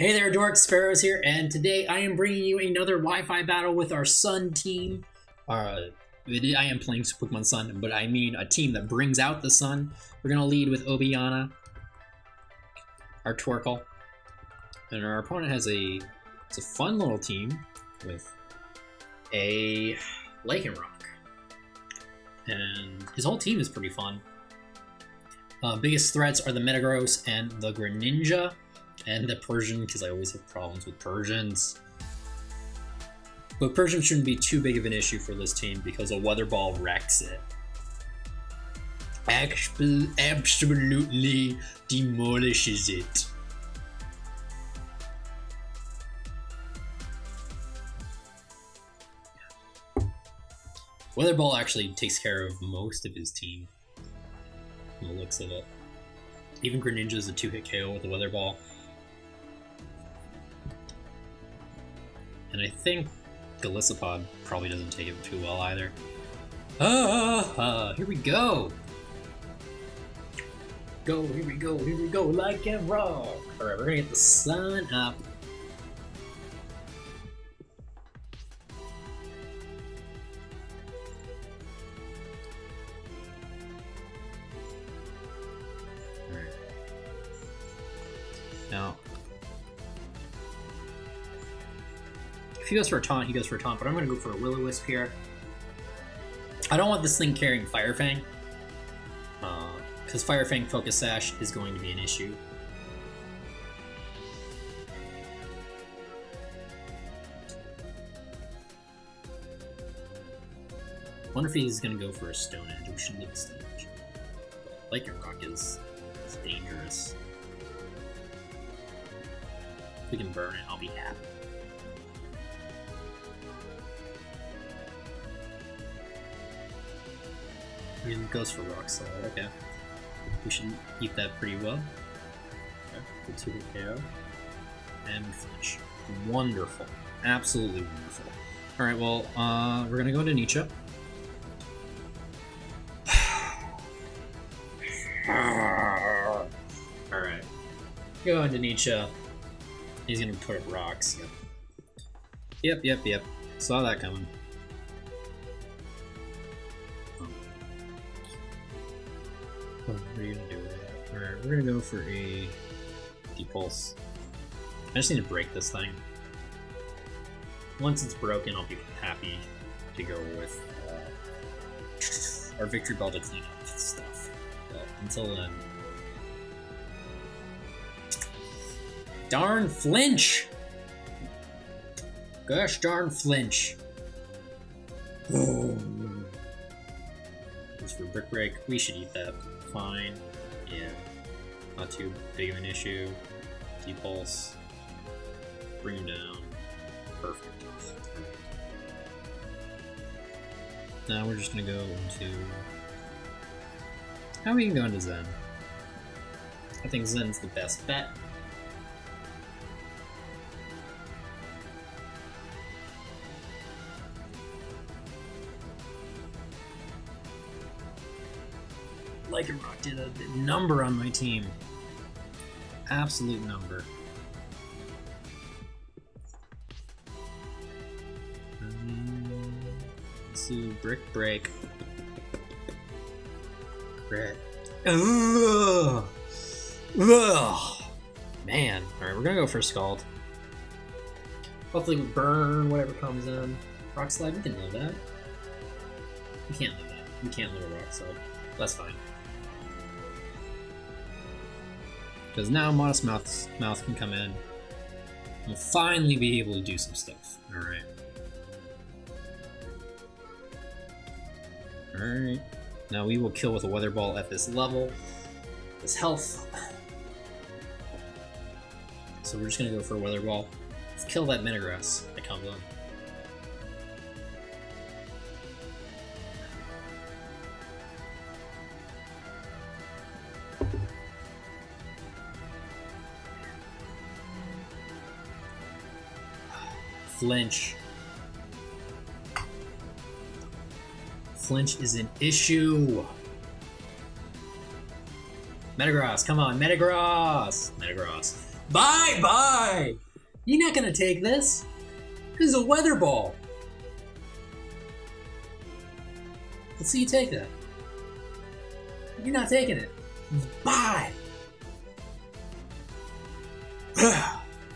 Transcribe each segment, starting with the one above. Hey there, Dork Sparrows here, and today I am bringing you another Wi-Fi battle with our Sun team. I am playing Pokemon Sun, but I mean a team that brings out the sun. We're going to lead with Obiana, our Torkoal, and our opponent has it's a fun little team with a Lycanroc, and his whole team is pretty fun. Biggest threats are the Metagross and the Greninja. And the Persian, because I always have problems with Persians. But Persian shouldn't be too big of an issue for this team because a Weatherball wrecks it. Absolutely demolishes it. Weatherball actually takes care of most of his team from the looks of it. Even Greninja is a 2-hit KO with the Weatherball. And I think Golisopod probably doesn't take it too well either. Here we go! Here we go, Lycanroc! Alright, we're gonna get the sun up. Alright. Now, if he goes for a taunt, he goes for a taunt, but I'm going to go for a Will-O-Wisp here. I don't want this thing carrying Fire Fang, because Fire Fang Focus Sash is going to be an issue. I wonder if he's going to go for a Stone Edge. We should leave a Stone Edge. Lycanroc is dangerous. If we can burn it, I'll be happy. He goes for Rock Slide, okay. We should eat that pretty well. Okay, 2-hit KO. And flinch. Wonderful. Absolutely wonderful. Alright, well, we're gonna go into Nietzsche. Alright. Go into Nietzsche. He's gonna put up rocks. Yep. Saw that coming. What are you gonna do with that? Alright, we're gonna go for a Depulse. I just need to break this thing. Once it's broken, I'll be happy to go with our Victreebel to clean up stuff. But until then. Darn flinch! Gosh darn flinch. Just for Brick Break, we should eat that. Fine. Yeah. Not too big of an issue. Depulse. Bring him down. Perfect. Now we're just gonna go into... Now we can go into Zen. I think Zen's the best bet. Lycanroc did a number on my team. Absolute number. Let's do Brick Break. Crit. Ugh. Ugh. Man. Alright, we're gonna go for Scald. Hopefully we burn whatever comes in. Rock Slide, we can live that. We can't live that. We can't live a Rock Slide. That's fine. Because now Modest Mouth can come in. We'll finally be able to do some stuff. Alright. Alright. Now we will kill with a Weatherball at this level. This health. So we're just going to go for a Weatherball. Let's kill that Metagross that comes on. Flinch is an issue. Metagross, come on, Metagross! Bye! You're not gonna take this. This is a Weatherball. Let's see you take that. You're not taking it. Bye!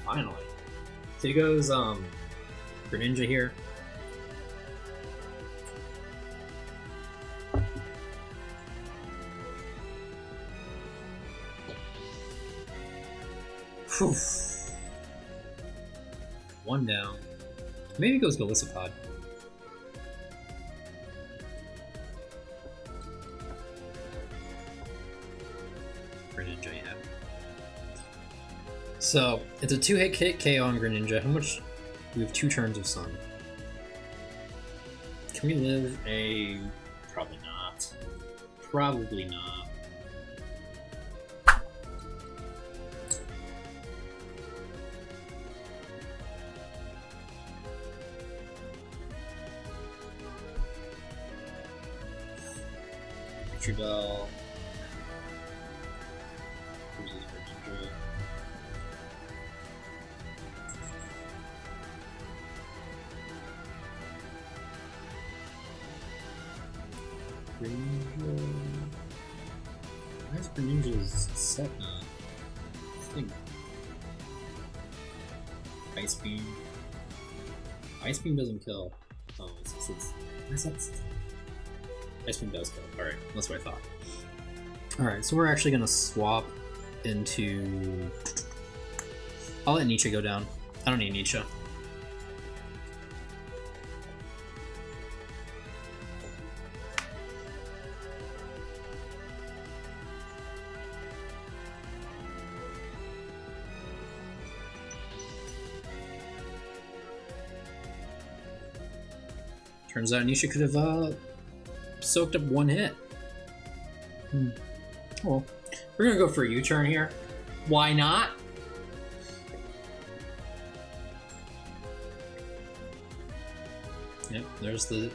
Finally. So he goes, Greninja here. Whew. One down. Maybe it goes Golisopod. Greninja, yeah. So, it's a two-hit KO on Greninja. How much? We have 2 turns of Sun. Can we live a... Probably not. Probably not. Victreebel. Greninja. Why is Greninja's set now? I think. Ice Beam. Ice Beam doesn't kill. Oh, it's Ice Beam does kill. Alright, that's what I thought. Alright, so we're actually gonna swap into... I'll let Nietzsche go down. I don't need Nietzsche. Turns out Nietzsche could have soaked up 1 hit. Well, we're gonna go for a U-turn here. Why not? Yep, there's the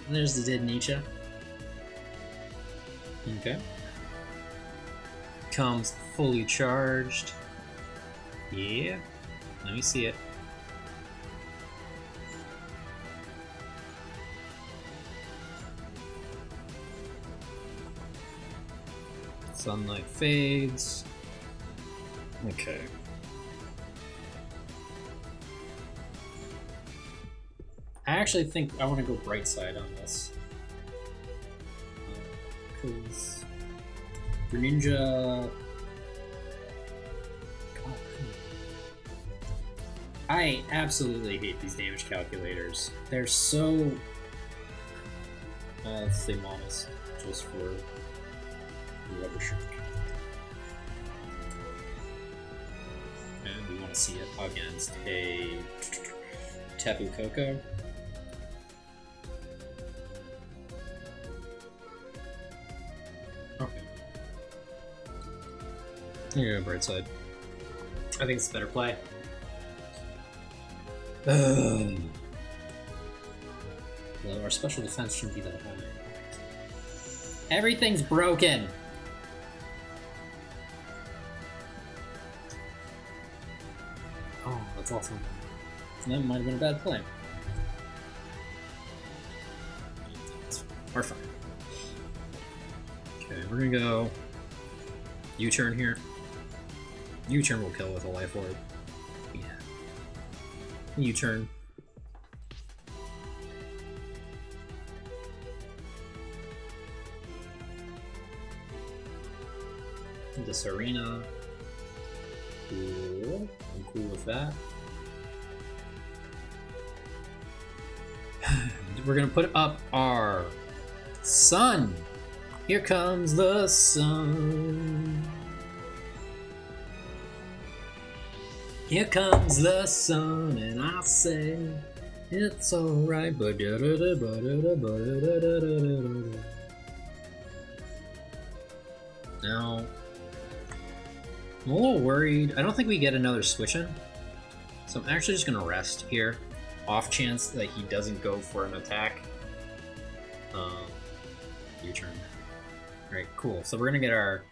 dead Nietzsche. Okay. Comes fully charged. Yeah. Let me see it. Sunlight fades. Okay. I actually think I want to go bright side on this. Because Greninja... God. I absolutely hate these damage calculators. They're so... let's say models, just for... Rubber Shark. And we want to see it against a Tapu Coco. Okay. Here you go, bright side. I think it's a better play. Well, our special defense shouldn't be that high. Everything's broken! That's awesome. That might have been a bad play. We're fine. Okay, we're gonna go U-turn here. U-turn will kill with a life orb. Yeah. U-turn. The Serena. Cool. I'm cool with that. We're gonna put up our Sun. Here comes the Sun. Here comes the Sun, and I say it's alright. Now I'm a little worried. I don't think we get another switch in. So I'm actually just gonna rest here. Off chance that he doesn't go for an attack. Your turn. Alright, cool. So we're gonna get our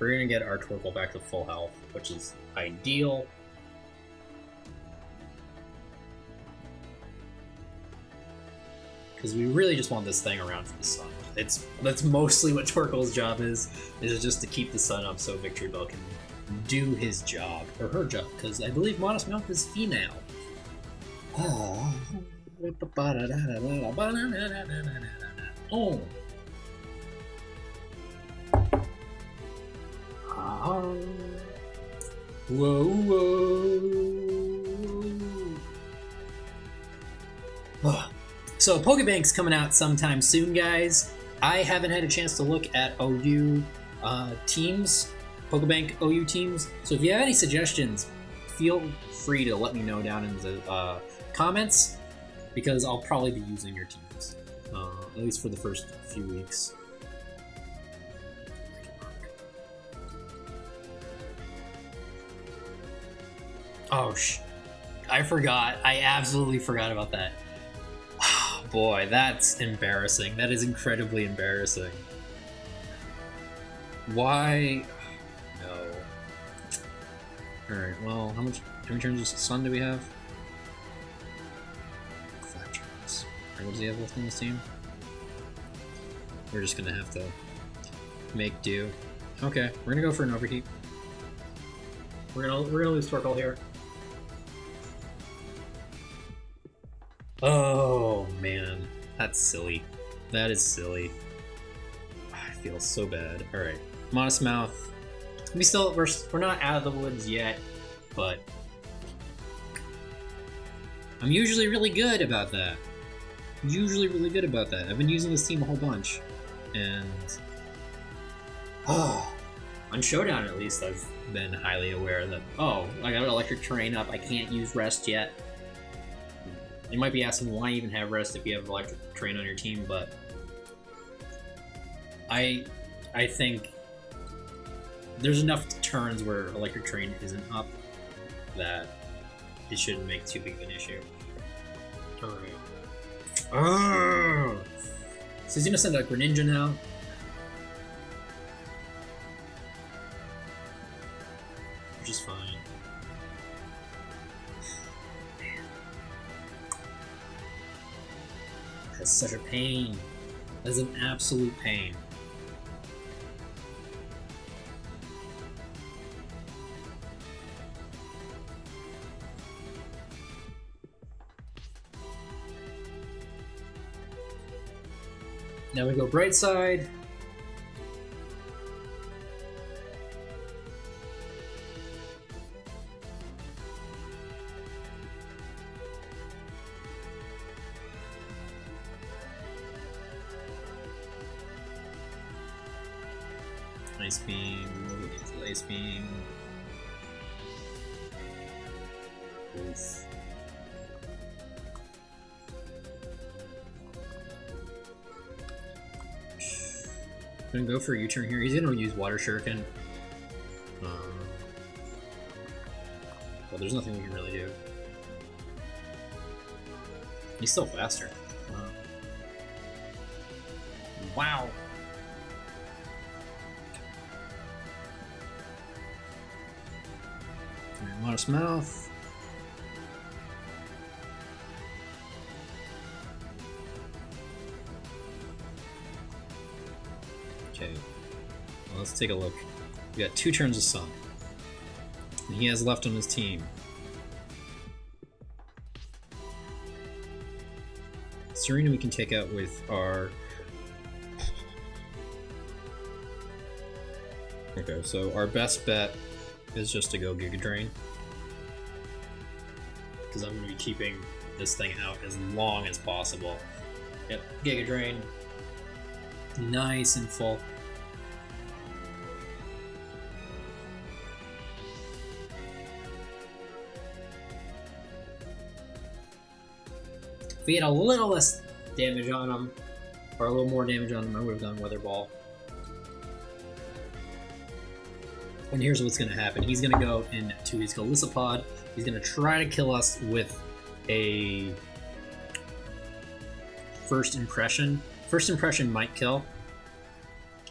Torkoal back to full health, which is ideal. Because we really just want this thing around for the sun. That's mostly what Torkoal's job is just to keep the sun up so Victreebel can do his job, or her job, because I believe Modest Milk is female. Oh. Oh. Whoa, whoa. Oh. So PokeBank's coming out sometime soon, guys. I haven't had a chance to look at OU teams, PokeBank OU teams. So if you have any suggestions, feel free to let me know down in the comments, because I'll probably be using your teams, at least for the first few weeks. Oh, I forgot. I absolutely forgot about that. Oh, boy, that's embarrassing. That is incredibly embarrassing. Why? No. All right. Well, how many turns of sun do we have? 5 turns. All right, what does he have left in this team? We're just gonna have to make do. Okay, we're gonna go for an overheat. We're gonna lose Torkoal here. Oh man, that's silly. That is silly. I feel so bad. All right, Modest Mouth. We're not out of the woods yet, but I'm usually really good about that. I've been using this team a whole bunch, and oh, on Showdown at least I've been highly aware that oh, I got an electric terrain up. I can't use rest yet. You might be asking why even have rest if you have electric terrain on your team, but I think there's enough turns where electric terrain isn't up that it shouldn't make too big of an issue. All right. Oh! So he's gonna send out Greninja now. Which is fine. That's such a pain. That's an absolute pain. Now we go bright side. Ice Beam, move it into the Ice Beam. Oof. I'm gonna go for a U-turn here. He's gonna use Water Shuriken. Well, there's nothing we can really do. He's still faster. Wow. Modest Mouth. Okay, well, let's take a look. We got 2 turns of sun, and he has left on his team. Serena we can take out with our... Okay, so our best bet is just to go Giga Drain, because I'm going to be keeping this thing out as long as possible. Yep, Giga Drain. Nice and full. If we had a little less damage on him, or a little more damage on him, I would have done Weatherball. And here's what's going to happen. He's going to go into his Golisopod. He's going to try to kill us with a First Impression. First Impression might kill.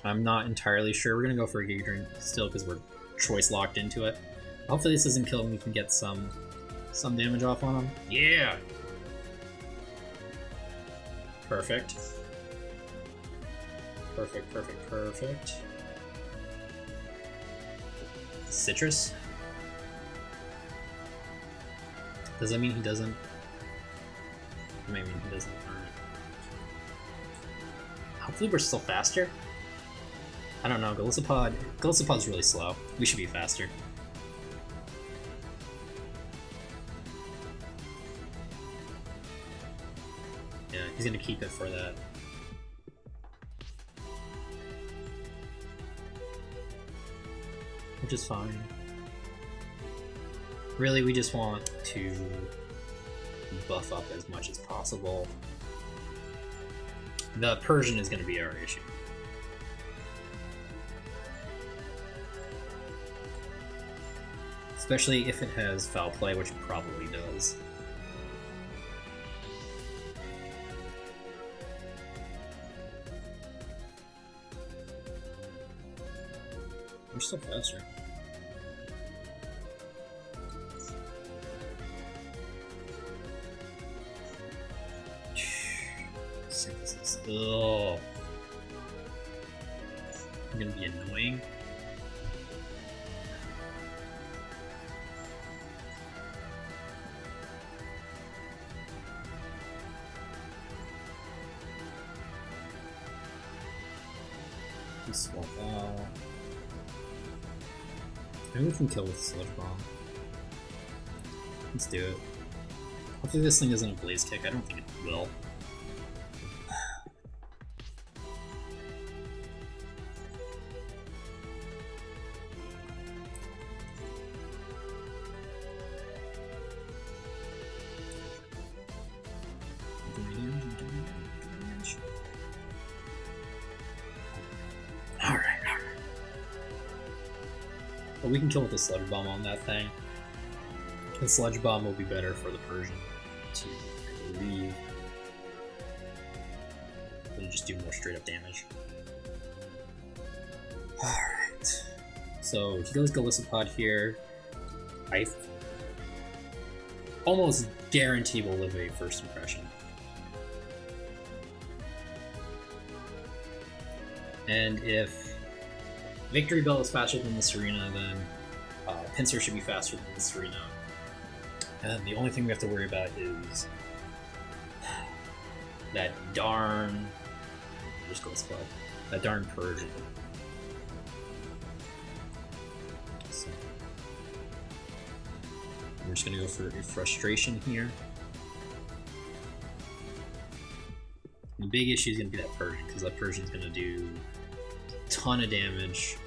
I'm not entirely sure. We're going to go for a Giga Drain still because we're choice locked into it. Hopefully this doesn't kill him, we can get some damage off on him. Yeah! Perfect. Perfect, perfect, perfect. Citrus? Does that mean he doesn't? Maybe he doesn't. Hopefully we're still faster. I don't know, Golisopod's really slow. We should be faster. Yeah, he's gonna keep it for that. Which is fine. Really, we just want to buff up as much as possible. The Persian is gonna be our issue. Especially if it has foul play, which it probably does. We're still faster. Synthesis. Ugh. I'm gonna be annoying. Swap out. Maybe we can kill with a sludge bomb. Let's do it. Hopefully this thing isn't a blaze kick. I don't think it will. We can kill with a sludge bomb on that thing. The sludge bomb will be better for the Persian to, I believe. It'll just do more straight up damage. Alright. So he goes Golisopod here. I almost guarantee we'll live a first impression. And if Victreebel is faster than the Serena, then Pinsir should be faster than the Serena. And the only thing we have to worry about is that darn... Just Golisopod. That darn Purge. So, we're just gonna go for a frustration here. The big issue is gonna be that Persian, because that Persian's gonna do ton of damage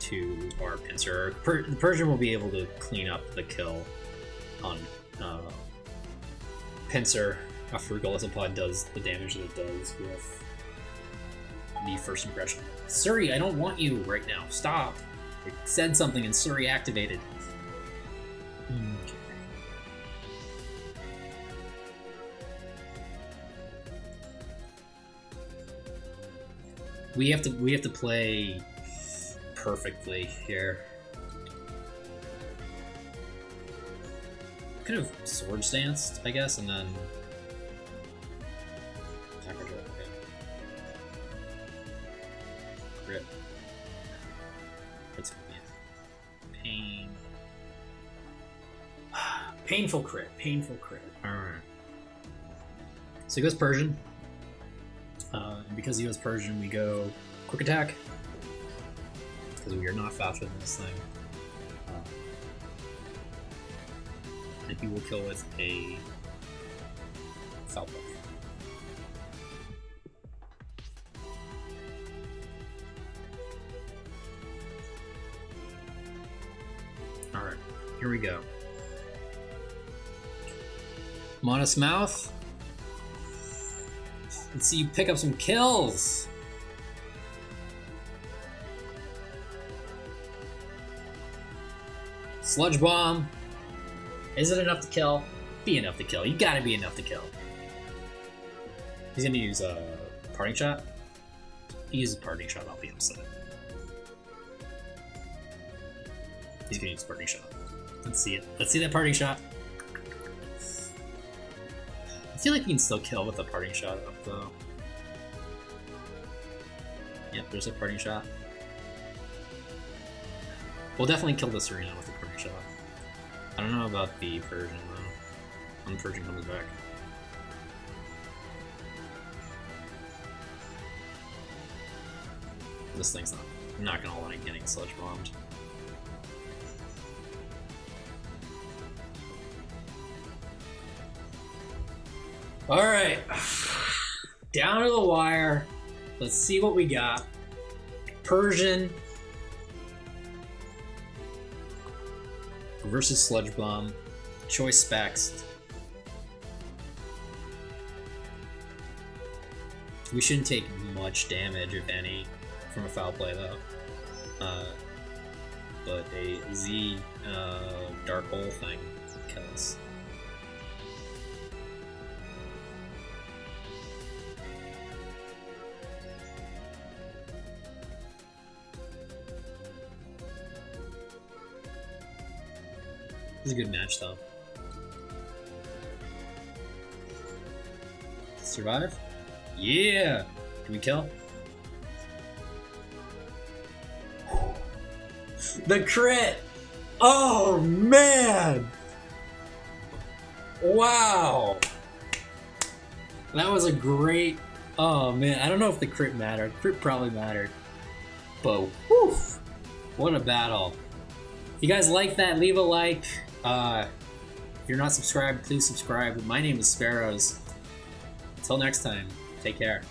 to our Pinsir. The Persian will be able to clean up the kill on Pinsir after Golisopod does the damage that it does with the first impression. Suri, I don't want you right now. Stop. It said something and Suri activated. Okay. We have to play perfectly here. Could have sword stanced, I guess, and then attack or grip. Okay. Grip. That's gonna be a pain. Painful crit. Painful crit. All right. So he goes Persian. And because he was Persian, we go quick attack, because we are not faster than this thing. And he will kill with a foul play. All right, here we go. Monosmouth. Let's see you pick up some kills! Sludge Bomb. Is it enough to kill? Be enough to kill. You gotta be enough to kill. He's gonna use a Parting Shot. If he uses Parting Shot, I'll be upset. He's gonna use parting shot. Let's see it. Let's see that parting shot. I feel like we can still kill with a parting shot up though. Yep, there's a parting shot. We'll definitely kill the Serena with the parting shot. I don't know about the Persian though. When Persian comes back. This thing's not. I'm not gonna like getting sludge bombed. Alright. Down to the wire. Let's see what we got. Persian versus Sludge Bomb. Choice Specs. We shouldn't take much damage, if any, from a foul play though. But a Z Dark Hole thing kills. This is a good match, though. Survive? Yeah! Can we kill? The crit! Oh, man! Wow! That was a great... Oh, man. I don't know if the crit mattered. Crit probably mattered. But, whew! What a battle. If you guys like that, leave a like. If you're not subscribed, please subscribe. My name is Sparrows. Until next time, take care.